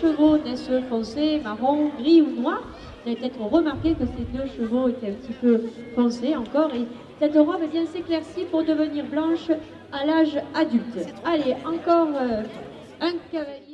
chevaux des cheveux foncés, marron, gris ou noir. Vous avez peut-être remarqué que ces deux chevaux étaient un petit peu foncés encore. Et cette robe vient s'éclaircir pour devenir blanche à l'âge adulte. Allez, encore un cavalier.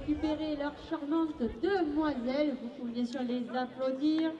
Récupérer leurs charmantes demoiselles. Vous pouvez bien sûr les applaudir.